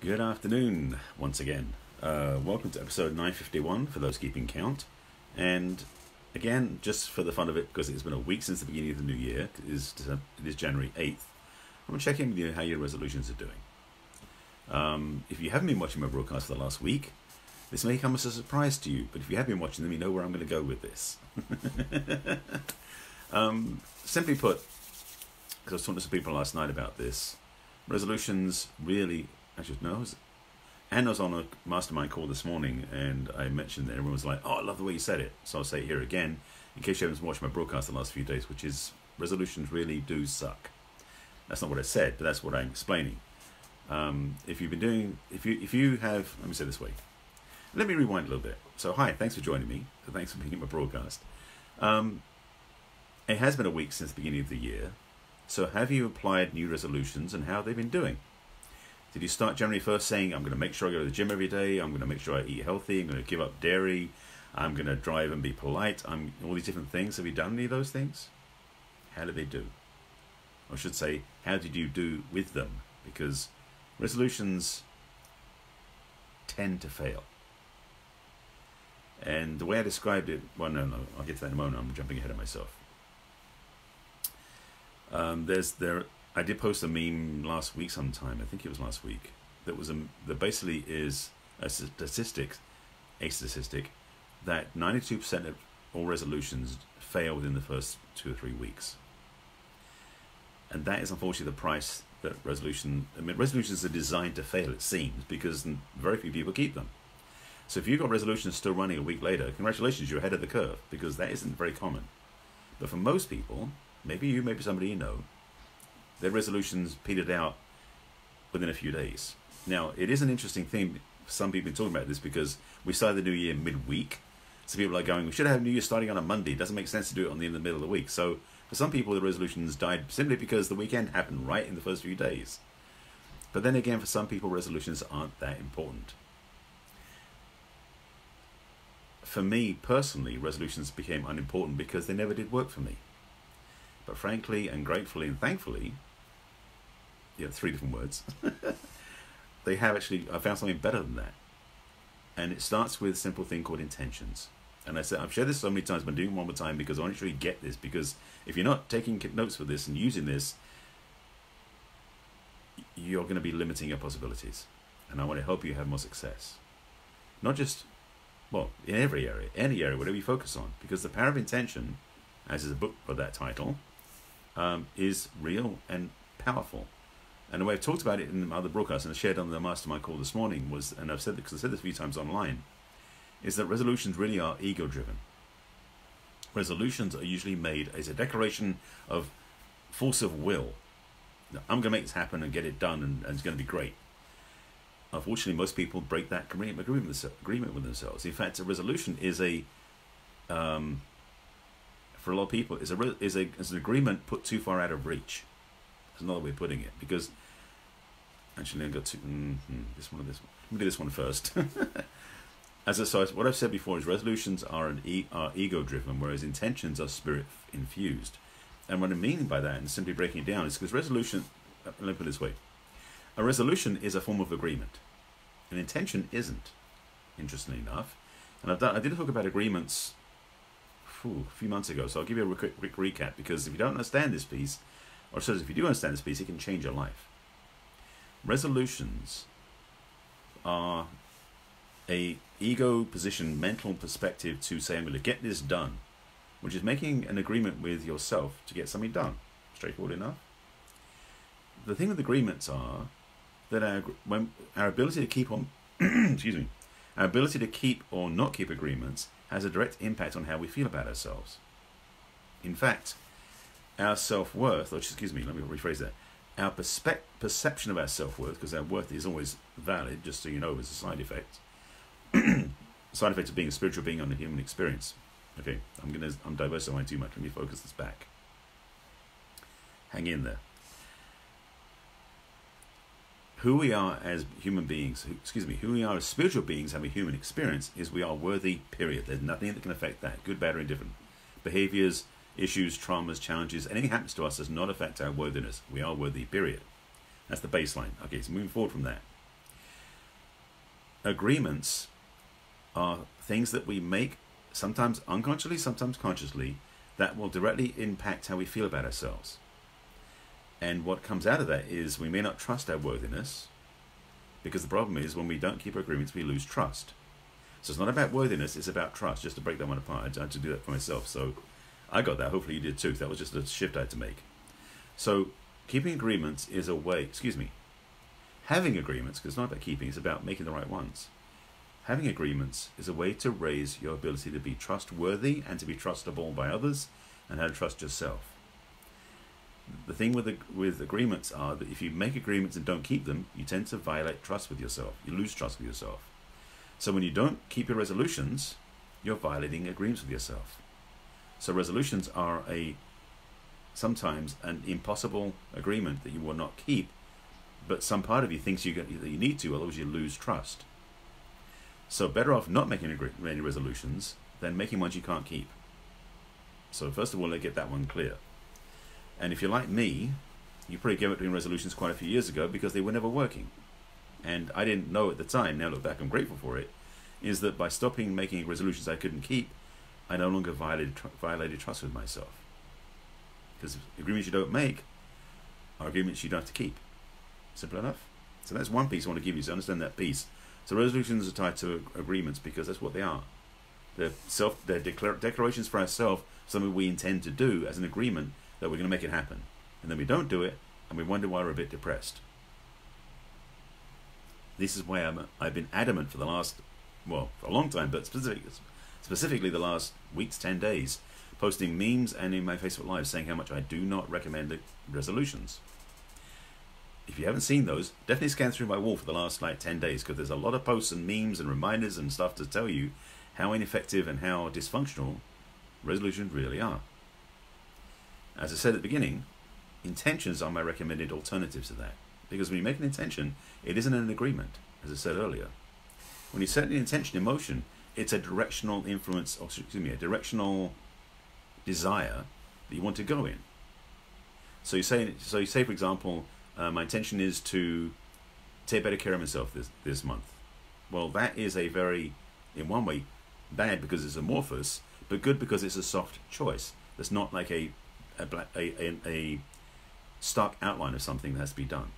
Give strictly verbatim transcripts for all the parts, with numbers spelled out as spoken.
Good afternoon once again. Uh, welcome to episode nine fifty-one for those keeping count. And again, just for the fun of it, because it's been a week since the beginning of the new year, it is, it is January eighth, I'm going to check in with you how your resolutions are doing. Um, if you haven't been watching my broadcast for the last week, this may come as a surprise to you, but if you have been watching them, you know where I'm going to go with this. um, simply put, because I was talking to some people last night about this, resolutions really, actually no, I was, and I was on a mastermind call this morning and I mentioned that everyone was like, oh, I love the way you said it. So I'll say it here again, in case you haven't watched my broadcast the last few days, which is resolutions really do suck. That's not what I said, but that's what I'm explaining. Um, if you've been doing, if you, if you have, let me say it this way, let me rewind a little bit. So hi, thanks for joining me. Thanks for being in my broadcast. Um, it has been a week since the beginning of the year. So have you applied new resolutions and how have they been doing? Did you start January first saying, I'm going to make sure I go to the gym every day, I'm going to make sure I eat healthy, I'm going to give up dairy, I'm going to drive and be polite, I'm all these different things. Have you done any of those things? How did they do? Or I should say, how did you do with them? Because resolutions tend to fail. And the way I described it, well, no, no, I'll get to that in a moment, I'm jumping ahead of myself. Um, there's there. I did post a meme last week sometime. I think it was last week. That was a, that basically is a statistic, a statistic that ninety-two percent of all resolutions fail within the first two or three weeks. And that is unfortunately the price that resolution. I mean, resolutions are designed to fail. It seems because very few people keep them. So if you've got resolutions still running a week later, congratulations, you're ahead of the curve because that isn't very common. But for most people. Maybe you, maybe somebody you know, their resolutions petered out within a few days. Now, it is an interesting thing. Some people have been talking about this because we started the new year midweek. So people are going, we should have New Year starting on a Monday. It doesn't make sense to do it on the end of the middle of the week. So for some people, the resolutions died simply because the weekend happened right in the first few days. But then again, for some people, resolutions aren't that important. For me personally, resolutions became unimportant because they never did work for me. But frankly and gratefully and thankfully, yeah, three different words, they have actually, I found something better than that. And it starts with a simple thing called intentions. And I said, I've shared this so many times, but I'm doing it one more time because I want you to really get this. Because if you're not taking notes for this and using this, you're going to be limiting your possibilities. And I want to help you have more success. Not just, well, in every area, any area, whatever you focus on. Because the power of intention, as is a book for that title, Um, is real and powerful. And the way I've talked about it in other broadcasts and I shared on the mastermind call this morning was, and I've said this because I said this a few times online, is that resolutions really are ego driven. Resolutions are usually made as a declaration of force of will. Now, I'm going to make this happen and get it done and, and it's going to be great. Unfortunately, most people break that agreement with themselves. In fact, a resolution is a um, for a lot of people, is a is a is an agreement put too far out of reach. That's another way of putting it. Because actually, I've got to mm-hmm, this one or this one. Let me do this one first. As I said, what I've said before is resolutions are an e are ego driven, whereas intentions are spirit infused. And what I mean by that, and simply breaking it down, is because resolution. Let me put it this way: a resolution is a form of agreement. An intention isn't. Interestingly enough, and I've done. I did talk about agreements. Ooh, a few months ago, so I'll give you a quick, quick recap, because if you don't understand this piece, or so if you do understand this piece, it can change your life. Resolutions are a ego position, mental perspective to say, I'm going to get this done, which is making an agreement with yourself to get something done. Straightforward enough. The thing with agreements are that our, when, our ability to keep on, excuse me, our ability to keep or not keep agreements has a direct impact on how we feel about ourselves. In fact, our self-worth, or excuse me, let me rephrase that, our perspec perception of our self-worth, because our worth is always valid, just so you know, as a side effect, side effect of being a spiritual being on a human experience. Okay, I'm gonna, I'm diversifying too much, let me focus this back. Hang in there. Who we are as human beings, excuse me, who we are as spiritual beings having a human experience is we are worthy, period. There's nothing that can affect that, good, bad, or indifferent. Behaviors, issues, traumas, challenges, anything happens to us does not affect our worthiness. We are worthy, period. That's the baseline. Okay, so moving forward from that. agreements are things that we make, sometimes unconsciously, sometimes consciously, that will directly impact how we feel about ourselves. And what comes out of that is we may not trust our worthiness, because the problem is when we don't keep our agreements, we lose trust. So it's not about worthiness, it's about trust, just to break that one apart. I had to do that for myself, so I got that. Hopefully you did too. That was just a shift I had to make. So keeping agreements is a way, excuse me, having agreements, because it's not about keeping, it's about making the right ones. Having agreements is a way to raise your ability to be trustworthy and to be trustable by others, and how to trust yourself. The thing with, the, with agreements are that if you make agreements and don't keep them, you tend to violate trust with yourself. You lose trust with yourself. So when you don't keep your resolutions, you're violating agreements with yourself. So resolutions are a sometimes an impossible agreement that you will not keep, but some part of you thinks you, get, you need to, otherwise you lose trust. So better off not making any resolutions than making ones you can't keep. So first of all, let's get that one clear. And if you're like me, you probably gave up doing resolutions quite a few years ago because they were never working. And I didn't know at the time, now look back, I'm grateful for it, is that by stopping making resolutions I couldn't keep, I no longer violated, tr violated trust with myself. Because agreements you don't make are agreements you don't have to keep. Simple enough. So that's one piece I want to give you, so understand that piece. So resolutions are tied to agreements because that's what they are. They're, self, they're declar declarations for ourselves, something we intend to do as an agreement that we're going to make it happen. And then we don't do it, and we wonder why we're a bit depressed. This is why I'm, I've been adamant for the last, well, for a long time, but specific, specifically the last weeks, ten days, posting memes and in my Facebook Live saying how much I do not recommend the resolutions. If you haven't seen those, definitely scan through my wall for the last like ten days, because there's a lot of posts and memes and reminders and stuff to tell you how ineffective and how dysfunctional resolutions really are. As I said at the beginning, intentions are my recommended alternatives to that. Because when you make an intention, it isn't an agreement, as I said earlier. When you set an intention in motion, it's a directional influence, or excuse me, a directional desire that you want to go in. So you say, so you say for example, uh, my intention is to take better care of myself this, this month. Well, that is a very, in one way, bad because it's amorphous, but good because it's a soft choice. It's not like a A, black, a, a, a stark outline of something that has to be done.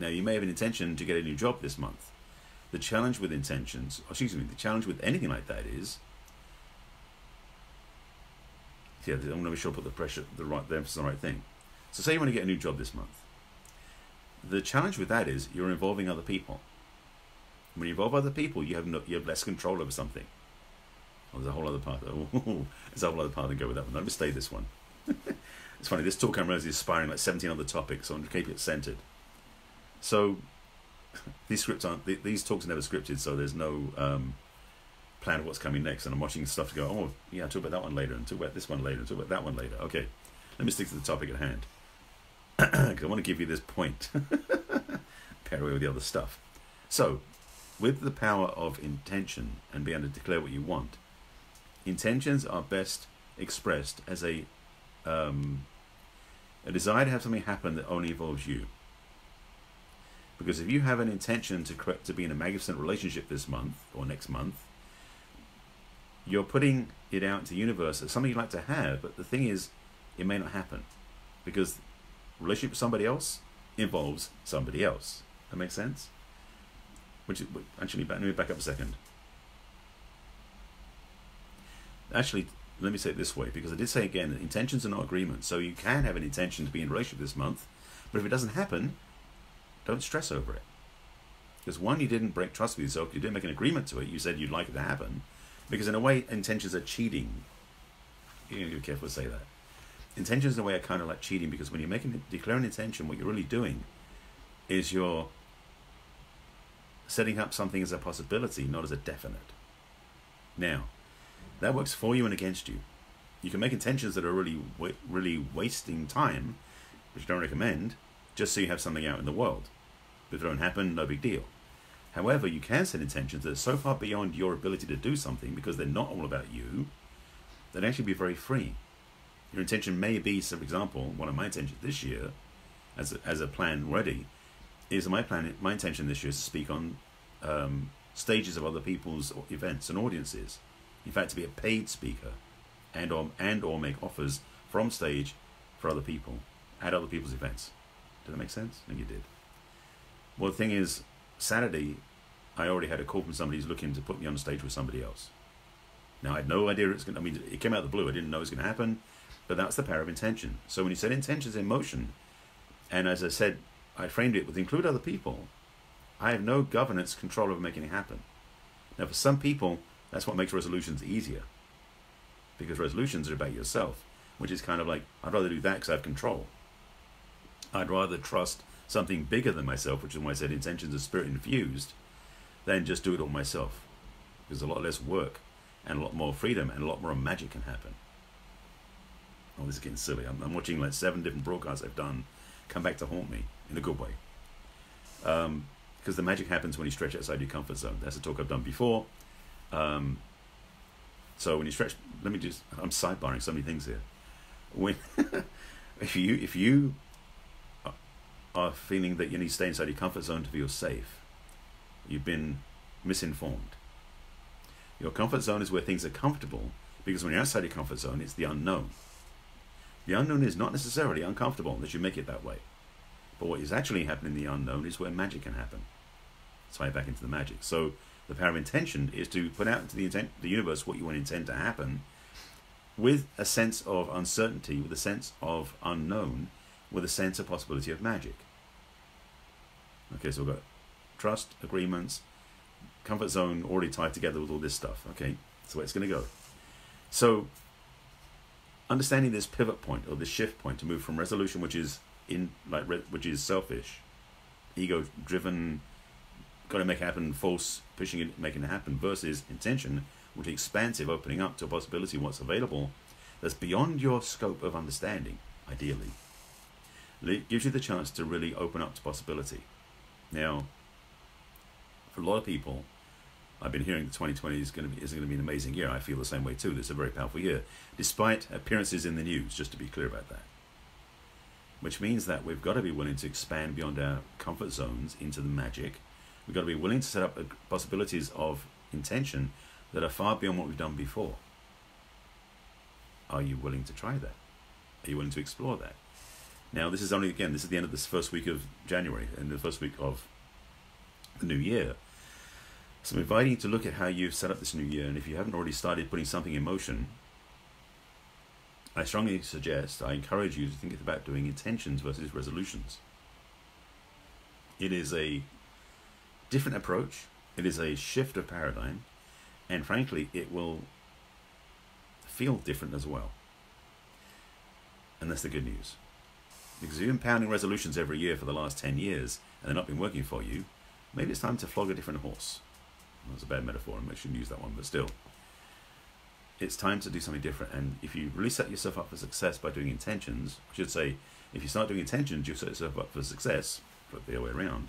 Now, you may have an intention to get a new job this month. The challenge with intentions, or excuse me, the challenge with anything like that is, yeah, I'm going to be sure I put the pressure, the right, the emphasis on the right thing. So say you want to get a new job this month. The challenge with that is you're involving other people. When you involve other people, you have no, you have less control over something. Oh, there's a whole other part. Oh, there's a whole other part to go with that one. Let me stay this one. It's funny, this talk I'm really inspiring like seventeen other topics, so I'm going to keep it centered. So these scripts aren't, these talks are never scripted, so there's no um, plan of what's coming next, and I'm watching stuff to go, oh yeah, I'll talk about that one later, and talk about this one later, and talk about that one later. Okay, let me stick to the topic at hand, because I want to give you this point, pair away with the other stuff. So with the power of intention and being able to declare what you want, intentions are best expressed as a Um, a desire to have something happen that only involves you. Because if you have an intention to correct, to be in a magnificent relationship this month or next month, you're putting it out into the universe as something you'd like to have, but the thing is, it may not happen because relationship with somebody else involves somebody else. That makes sense? Which actually, let me back up a second. Actually, let me say it this way, because I did say again that intentions are not agreements. So you can have an intention to be in a relationship this month, but if it doesn't happen, don't stress over it. Because one, you didn't break trust with yourself, you didn't make an agreement to it, you said you'd like it to happen. Because in a way, intentions are cheating. You gotta be careful to say that. Intentions in a way are kind of like cheating, because when you're making, declaring intention, what you're really doing is you're setting up something as a possibility, not as a definite. Now, that works for you and against you. You can make intentions that are really, really wasting time, which I don't recommend, just so you have something out in the world. If it don't happen, no big deal. However, you can set intentions that are so far beyond your ability to do something, because they're not all about you, that actually be very free. Your intention may be, so for example, one of my intentions this year, as a, as a plan already, is my plan. My intention this year is to speak on um, stages of other people's events and audiences. In fact, to be a paid speaker and or, and or make offers from stage for other people at other people's events. Did that make sense? I think it did. Well, the thing is, Saturday, I already had a call from somebody who's looking to put me on stage with somebody else. Now, I had no idea it's going to, I mean, it came out of the blue. I didn't know it was going to happen, but that's the power of intention. So when you said intentions in motion, and as I said, I framed it with include other people, I have no governance control over making it happen. Now, for some people, that's what makes resolutions easier, because resolutions are about yourself, which is kind of like, I'd rather do that because I have control. I'd rather trust something bigger than myself, which is why I said intentions are spirit infused, than just do it all myself. There's a lot less work and a lot more freedom and a lot more magic can happen. Oh, this is getting silly. I'm, I'm watching like seven different broadcasts I've done come back to haunt me in a good way. Um, because the magic happens when you stretch outside your comfort zone. That's a talk I've done before. Um, so when you stretch, let me just, I'm sidebarring so many things here. When, if you, if you are feeling that you need to stay inside your comfort zone to feel safe, you've been misinformed. Your comfort zone is where things are comfortable, because when you're outside your comfort zone, it's the unknown. The unknown is not necessarily uncomfortable unless you make it that way. But what is actually happening in the unknown is where magic can happen. Let's tie it back into the magic. So the power of intention is to put out into the, intent, the universe what you want to intend to happen, with a sense of uncertainty, with a sense of unknown, with a sense of possibility of magic. Okay, so we've got trust, agreements, comfort zone already tied together with all this stuff. Okay, that's the way it's going to go. So understanding this pivot point or this shift point to move from resolution, which is in like which is selfish, ego-driven, got to make it happen, false, pushing it, making it happen, versus intention, which is expansive, opening up to a possibility of what's available that's beyond your scope of understanding, ideally. It gives you the chance to really open up to possibility. Now, for a lot of people, I've been hearing that twenty twenty is going to be, is going to be an amazing year. I feel the same way too. It's a very powerful year, despite appearances in the news, just to be clear about that. Which means that we've got to be willing to expand beyond our comfort zones into the magic. We've got to be willing to set up possibilities of intention that are far beyond what we've done before. Are you willing to try that? Are you willing to explore that? Now, this is only, again, this is the end of this first week of January and the first week of the new year. So I'm inviting you to look at how you've set up this new year, and if you haven't already started putting something in motion, I strongly suggest, I encourage you to think about doing intentions versus resolutions. It is a different approach, it is a shift of paradigm, and frankly, it will feel different as well. And that's the good news. Because if you've been pounding resolutions every year for the last ten years and they've not been working for you, maybe it's time to flog a different horse. Well, that's a bad metaphor, and I shouldn't use that one, but still. It's time to do something different, and if you really set yourself up for success by doing intentions, I should say, if you start doing intentions, you set yourself up for success, but the other way around,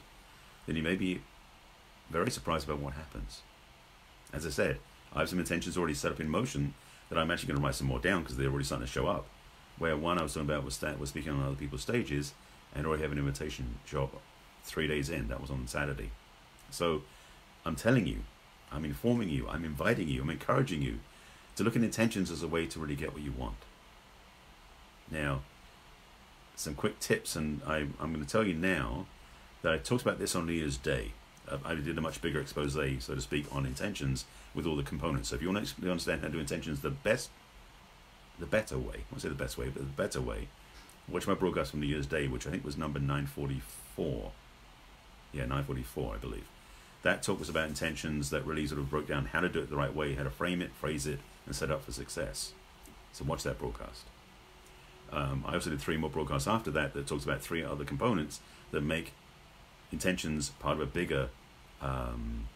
then you may be very surprised about what happens. As I said, I have some intentions already set up in motion that I'm actually going to write some more down because they're already starting to show up. Where one I was talking about was, was speaking on other people's stages and already have an invitation show up three days in. That was on Saturday. So I'm telling you, I'm informing you, I'm inviting you, I'm encouraging you to look at intentions as a way to really get what you want. Now, some quick tips, and I, I'm going to tell you now that I talked about this on New Year's Day. I did a much bigger expose, so to speak, on intentions with all the components. So if you want to understand how to do intentions the best, the better way, I won't say the best way, but the better way, watch my broadcast from New Year's Day, which I think was number nine forty-four. Yeah, nine forty-four, I believe. That talk was about intentions that really sort of broke down how to do it the right way, how to frame it, phrase it, and set up for success. So watch that broadcast. Um, I also did three more broadcasts after that that talks about three other components that make intentions part of a bigger um,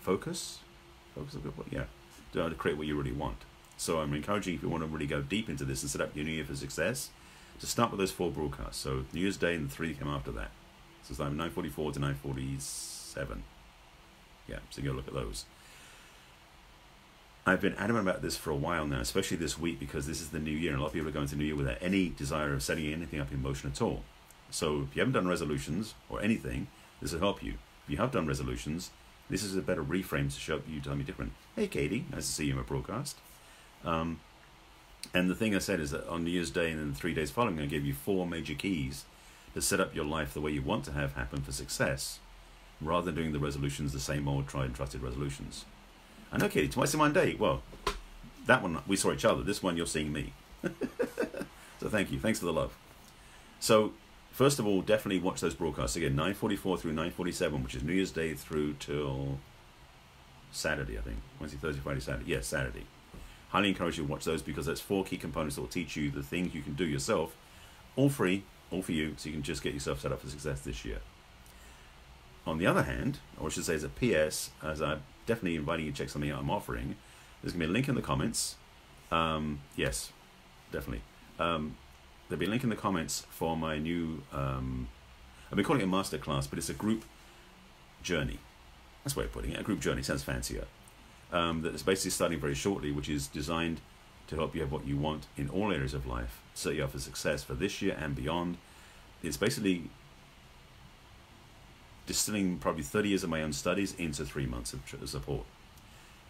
focus. Focus of good work, yeah. To create what you really want. So I'm encouraging you, if you want to really go deep into this and set up your new year for success, to start with those four broadcasts. So New Year's Day and the three that came after that. So it's like nine forty-four to nine forty-seven. Yeah, so go look at those. I've been adamant about this for a while now, especially this week, because this is the new year, and a lot of people are going to the new year without any desire of setting anything up in motion at all. So if you haven't done resolutions or anything, this will help you. If you have done resolutions, this is a better reframe to show up you telling me different. Hey Katie, nice to see you in my broadcast. Um, and the thing I said is that on New Year's Day and then the three days following, I gave you four major keys to set up your life the way you want to have happen for success, rather than doing the resolutions, the same old tried and trusted resolutions. I know Katie, twice in one day. Well, that one we saw each other. This one you're seeing me. So thank you. Thanks for the love. So first of all, definitely watch those broadcasts again, nine forty-four through nine forty-seven, which is New Year's Day through till Saturday, I think. Wednesday, Thursday, Friday, Saturday. Yes, yeah, Saturday. Highly encourage you to watch those because that's four key components that will teach you the things you can do yourself, all free, all for you, so you can just get yourself set up for success this year. On the other hand, or I should say as a P S, as I'm definitely inviting you to check something out I'm offering, there's going to be a link in the comments. Um, yes, definitely. Um, there'll be a link in the comments for my new, um, I've been calling it a masterclass, but it's a group journey. That's the way of putting it. A group journey sounds fancier. Um, that is basically starting very shortly, which is designed to help you have what you want in all areas of life, set you up for success for this year and beyond. It's basically distilling probably thirty years of my own studies into three months of support.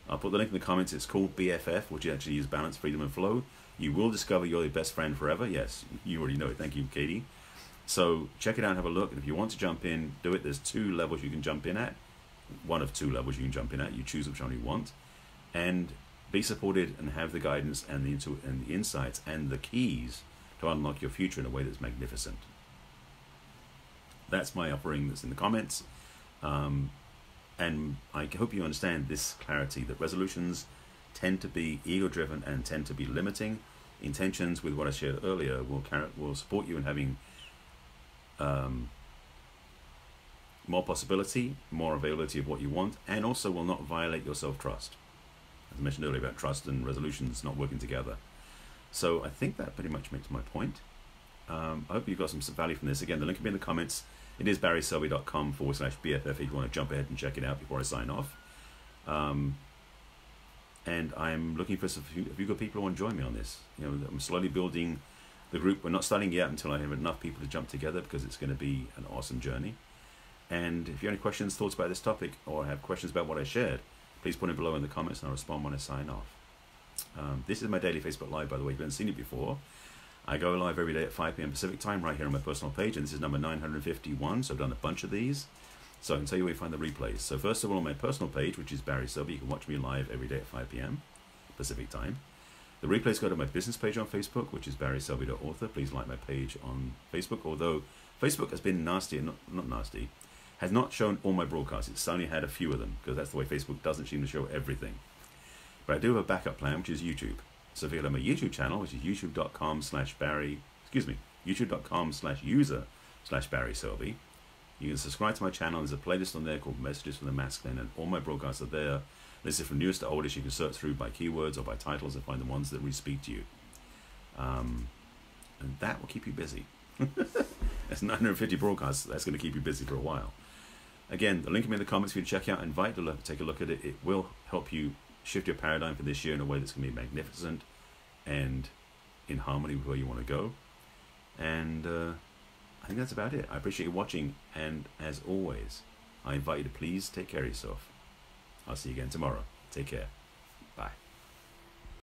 I'll put the link in the comments. It's called B F F, which actually is Balance, Freedom, and Flow. You will discover you're your best friend forever. Yes, you already know it. Thank you, Katie. So check it out, have a look. And if you want to jump in, do it. There's two levels you can jump in at. One of two levels you can jump in at. You choose which one you want. And be supported and have the guidance and the, intu and the insights and the keys to unlock your future in a way that's magnificent. That's my offering that's in the comments. Um, and I hope you understand this clarity that resolutions tend to be ego-driven and tend to be limiting. Intentions, with what I shared earlier, will, will support you in having um, more possibility, more availability of what you want, and also will not violate your self-trust. As I mentioned earlier about trust and resolutions not working together. So I think that pretty much makes my point. Um, I hope you got some value from this. Again, the link will be in the comments. It is barryselby.com forward slash BFF if you want to jump ahead and check it out before I sign off. Um, and I'm looking for some, if you've got people who want to join me on this. You know, I'm slowly building the group. We're not starting yet until I have enough people to jump together because it's going to be an awesome journey. And if you have any questions, thoughts about this topic, or have questions about what I shared, please put it below in the comments and I'll respond when I sign off. Um, this is my daily Facebook Live, by the way. If you haven't seen it before, I go live every day at five P M Pacific time right here on my personal page, and this is number nine hundred fifty-one, so I've done a bunch of these. So I can tell you where you find the replays. So first of all, on my personal page, which is Barry Selby, you can watch me live every day at five P M Pacific time. The replays go to my business page on Facebook, which is barry selby dot author. Please like my page on Facebook, although Facebook has been nasty, and not, not nasty, has not shown all my broadcasts. It's only had a few of them, because that's the way Facebook doesn't seem to show everything. But I do have a backup plan, which is YouTube. So if you go to my YouTube channel, which is youtube.com slash Barry, excuse me, youtube.com slash user slash Barry Selby, you can subscribe to my channel. There's a playlist on there called Messages from the Masculine, and all my broadcasts are there. This is from newest to oldest. You can search through by keywords or by titles and find the ones that really speak to you. Um, and that will keep you busy. That's nine hundred fifty broadcasts. That's going to keep you busy for a while. Again, the link will be in the comments for you to check out. Invite to look, take a look at it. It will help you shift your paradigm for this year in a way that's going to be magnificent and in harmony with where you want to go. And uh, I think that's about it. I appreciate you watching, and as always, I invite you to please take care of yourself. I'll see you again tomorrow. Take care. Bye.